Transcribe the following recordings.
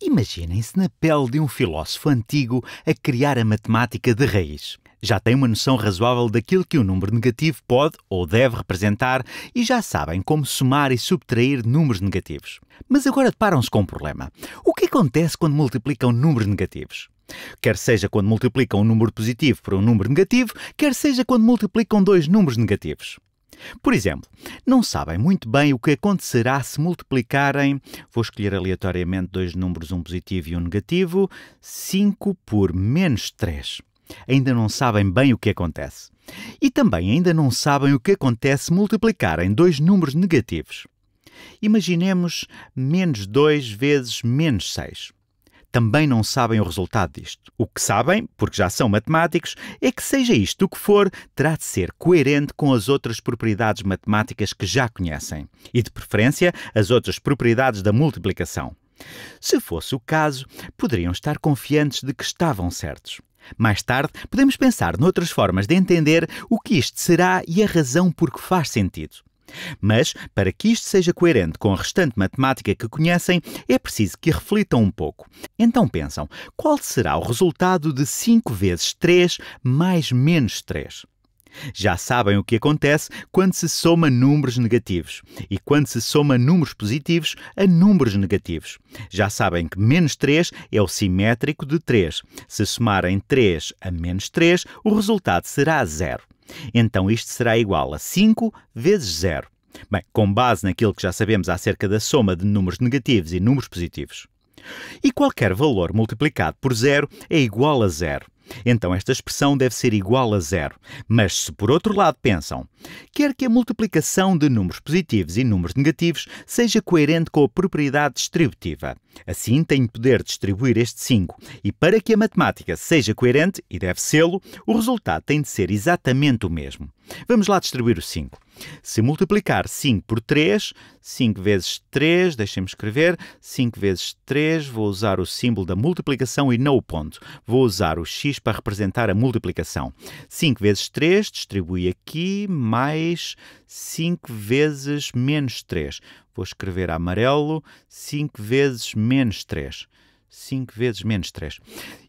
Imaginem-se na pele de um filósofo antigo a criar a matemática de raiz. Já têm uma noção razoável daquilo que o número negativo pode ou deve representar e já sabem como somar e subtrair números negativos. Mas agora deparam-se com um problema. O que acontece quando multiplicam números negativos? Quer seja quando multiplicam um número positivo por um número negativo, quer seja quando multiplicam dois números negativos. Por exemplo, não sabem muito bem o que acontecerá se multiplicarem, vou escolher aleatoriamente dois números, um positivo e um negativo, 5 por menos 3. Ainda não sabem bem o que acontece. E também ainda não sabem o que acontece se multiplicarem dois números negativos. Imaginemos menos 2 vezes menos 6. Também não sabem o resultado disto. O que sabem, porque já são matemáticos, é que seja isto o que for, terá de ser coerente com as outras propriedades matemáticas que já conhecem. E, de preferência, as outras propriedades da multiplicação. Se fosse o caso, poderiam estar confiantes de que estavam certos. Mais tarde, podemos pensar noutras formas de entender o que isto será e a razão por que faz sentido. Mas, para que isto seja coerente com a restante matemática que conhecem, é preciso que reflitam um pouco. Então pensam, qual será o resultado de 5 vezes 3 mais menos 3? Já sabem o que acontece quando se soma números negativos e quando se soma números positivos a números negativos. Já sabem que menos 3 é o simétrico de 3. Se somarem 3 a menos 3, o resultado será 0. Então isto será igual a 5 vezes 0. Bem, com base naquilo que já sabemos acerca da soma de números negativos e números positivos. E qualquer valor multiplicado por 0 é igual a 0. Então esta expressão deve ser igual a 0. Mas se por outro lado pensam, quer que a multiplicação de números positivos e números negativos seja coerente com a propriedade distributiva. Assim tem de poder distribuir este 5. E para que a matemática seja coerente, e deve sê-lo, o resultado tem de ser exatamente o mesmo. Vamos lá distribuir o 5. Se multiplicar 5 por 3, 5 vezes 3, deixem-me escrever, 5 vezes 3, vou usar o símbolo da multiplicação e não o ponto. Vou usar o x para representar a multiplicação. 5 vezes 3, distribui aqui, mais 5 vezes menos 3. Vou escrever amarelo, 5 vezes menos 3. 5 vezes menos 3.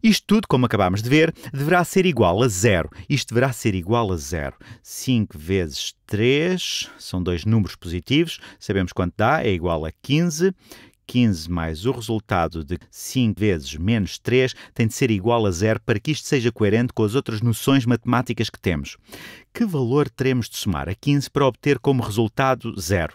Isto tudo, como acabámos de ver, deverá ser igual a 0. Isto deverá ser igual a 0. 5 vezes 3, são dois números positivos, sabemos quanto dá, é igual a 15. 15 mais o resultado de 5 vezes menos 3 tem de ser igual a 0 para que isto seja coerente com as outras noções matemáticas que temos. Que valor teremos de somar a 15 para obter como resultado 0?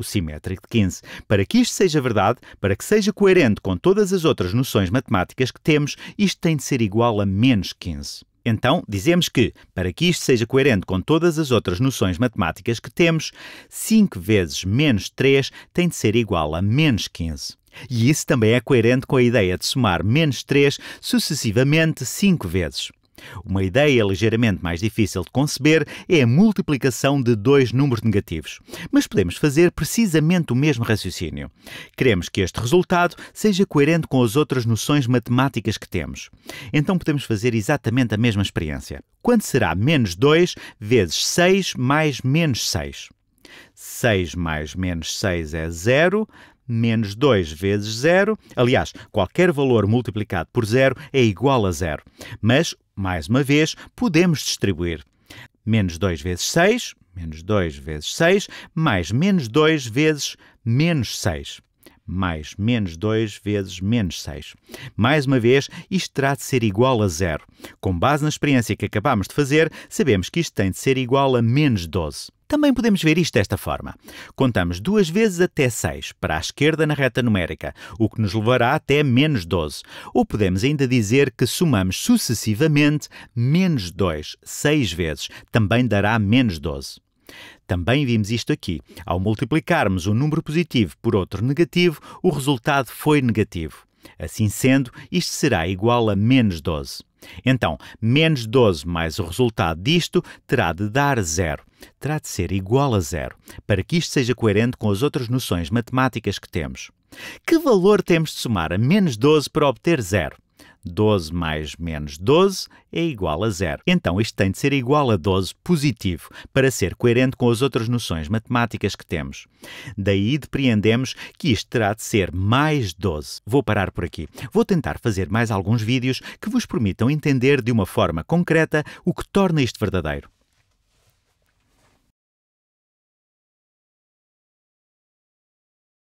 O simétrico de 15. Para que isto seja verdade, para que seja coerente com todas as outras noções matemáticas que temos, isto tem de ser igual a menos 15. Então, dizemos que, para que isto seja coerente com todas as outras noções matemáticas que temos, 5 vezes menos 3 tem de ser igual a menos 15. E isso também é coerente com a ideia de somar menos 3 sucessivamente 5 vezes. Uma ideia ligeiramente mais difícil de conceber é a multiplicação de dois números negativos. Mas podemos fazer precisamente o mesmo raciocínio. Queremos que este resultado seja coerente com as outras noções matemáticas que temos. Então podemos fazer exatamente a mesma experiência. Quanto será menos 2 vezes 6 mais menos 6? 6 mais menos 6 é 0. Menos 2 vezes 0, aliás, qualquer valor multiplicado por 0 é igual a 0. Mas, mais uma vez, podemos distribuir. Menos 2 vezes 6, menos 2 vezes 6, mais menos 2 vezes menos 6. Mais menos 2 vezes menos 6. Mais uma vez, isto terá de ser igual a 0. Com base na experiência que acabámos de fazer, sabemos que isto tem de ser igual a menos 12. Também podemos ver isto desta forma. Contamos duas vezes até 6, para a esquerda na reta numérica, o que nos levará até menos 12. Ou podemos ainda dizer que somamos sucessivamente menos 2, 6 vezes, também dará menos 12. Também vimos isto aqui. Ao multiplicarmos um número positivo por outro negativo, o resultado foi negativo. Assim sendo, isto será igual a menos 12. Então, menos 12 mais o resultado disto terá de dar 0. Terá de ser igual a 0, para que isto seja coerente com as outras noções matemáticas que temos. Que valor temos de somar a menos 12 para obter 0? 12 mais menos 12 é igual a 0. Então, isto tem de ser igual a 12 positivo, para ser coerente com as outras noções matemáticas que temos. Daí depreendemos que isto terá de ser mais 12. Vou parar por aqui. Vou tentar fazer mais alguns vídeos que vos permitam entender de uma forma concreta o que torna isto verdadeiro.